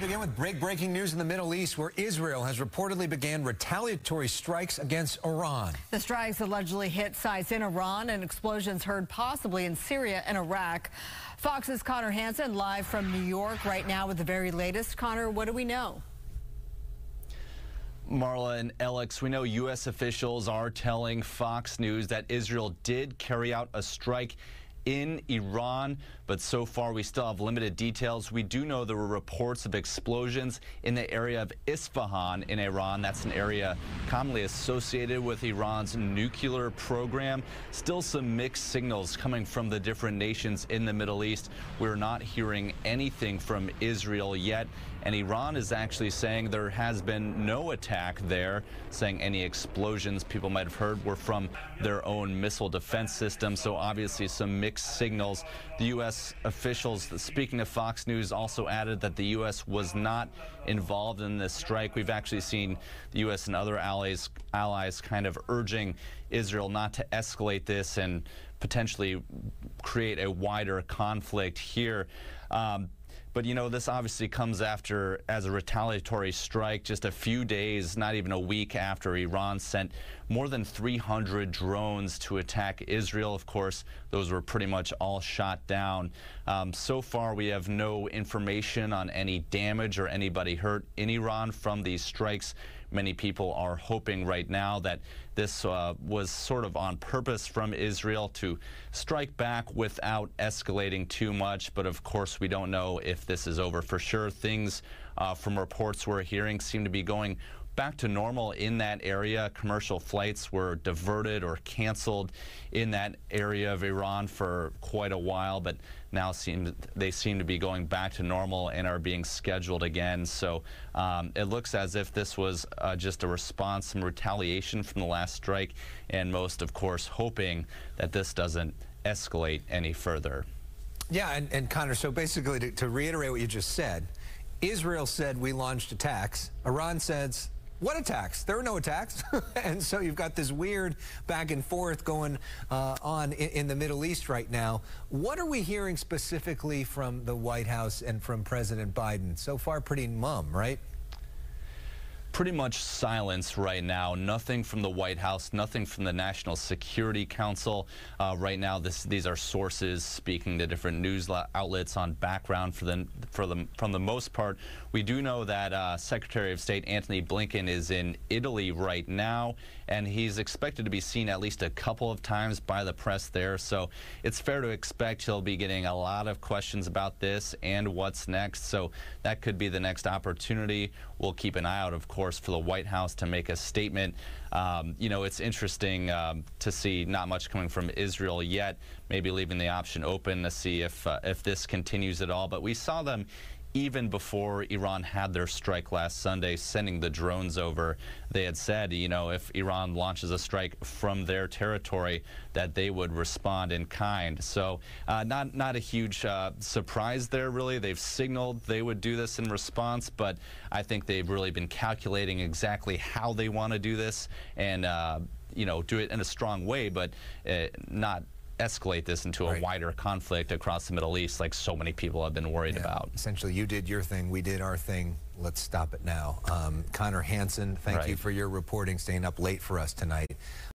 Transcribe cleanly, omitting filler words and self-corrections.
begin with breaking news in the Middle East, where Israel has reportedly began retaliatory strikes against Iran. The strikes allegedly hit sites in Iran and explosions heard possibly in Syria and Iraq. Fox's Connor Hansen live from New York right now with the very latest. Connor, what do we know? Marla and Alex, we know U.S. officials are telling Fox News that Israel did carry out a strike in Iran, but so far we still have limited details. We do know there were reports of explosions in the area of Isfahan in Iran. That's an area commonly associated with Iran's nuclear program. Still some mixed signals coming from the different nations in the Middle East. We're not hearing anything from Israel yet, and Iran is actually saying there has been no attack there, saying any explosions people might have heard were from their own missile defense system. So obviously some mixed signals. The U.S. officials speaking to Fox News also added that the U.S. was not involved in this strike. We've actually seen the U.S. and other allies kind of urging Israel not to escalate this and potentially create a wider conflict here. But, you know, this obviously comes after as a retaliatory strike just a few days, not even a week after Iran sent more than 300 drones to attack Israel. Of course, those were pretty much all shot down. So far, we have no information on any damage or anybody hurt in Iran from these strikes. Many people are hoping right now that this was sort of on purpose from Israel to strike back without escalating too much. But of course, we don't know if this is over for sure. Things from reports we're hearing seem to be going back to normal in that area. Commercial flights were diverted or canceled in that area of Iran for quite a while, but now they seem to be going back to normal and are being scheduled again. So it looks as if this was just a response, some retaliation from the last strike, and most, of course, hoping that this doesn't escalate any further. Yeah, and Connor, so basically to reiterate what you just said, Israel said we launched attacks. Iran says, what attacks? There were no attacks. And so you've got this weird back and forth going on in the Middle East right now. What are we hearing specifically from the White House and from President Biden? So far, pretty mum, right? Pretty much silence right now. Nothing from the White House, nothing from the National Security Council. Right now, these are sources speaking to different news outlets on background from the most part. We do know that Secretary of State Anthony Blinken is in Italy right now, and he's expected to be seen at least a couple of times by the press there. So it's fair to expect he'll be getting a lot of questions about this and what's next. So that could be the next opportunity. We'll keep an eye out, of course, for the White House to make a statement. You know, it's interesting to see not much coming from Israel yet, maybe leaving the option open to see if this continues at all. But we saw them, even before Iran had their strike last Sunday, sending the drones over. They had said, you know, if Iran launches a strike from their territory, that they would respond in kind. So not a huge surprise there, really. They've signaled they would do this in response, but I think they've really been calculating exactly how they want to do this and, you know, do it in a strong way, but not escalate this into a wider conflict across the Middle East like so many people have been worried about. Essentially, you did your thing, we did our thing, let's stop it now. Connor Hansen, thank you for your reporting, staying up late for us tonight.